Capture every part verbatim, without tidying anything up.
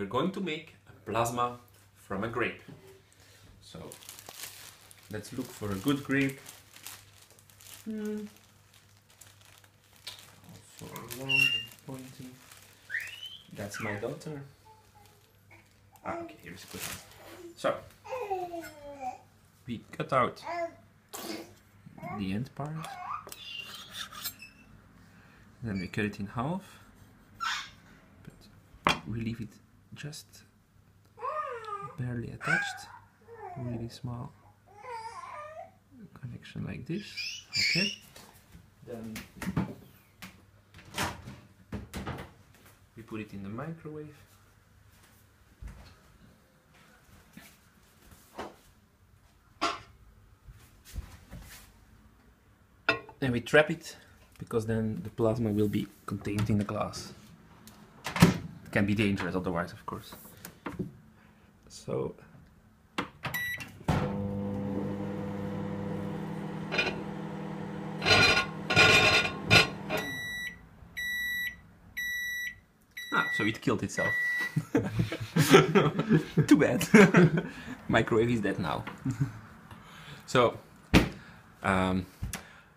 We're going to make a plasma from a grape. So let's look for a good grape. Mm. Also long and pointy. That's my daughter. Ah, okay, here's a good one. So we cut out the end part. Then we cut it in half, but we leave it just barely attached, really small connection like this. Okay. Then we put it in the microwave. Then we trap it, because then the plasma will be contained in the glass. It can be dangerous otherwise, of course. So ah, so it killed itself. Too bad. Microwave is dead now. So um,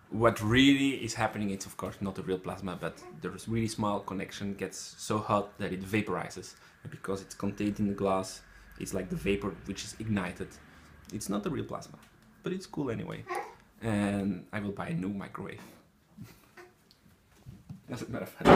what really is happening is, of course, not a real plasma, but the really small connection gets so hot that it vaporizes. And because it's contained in the glass, it's like the vapor which is ignited. It's not a real plasma, but it's cool anyway. And I will buy a new microwave. As a matter of fact,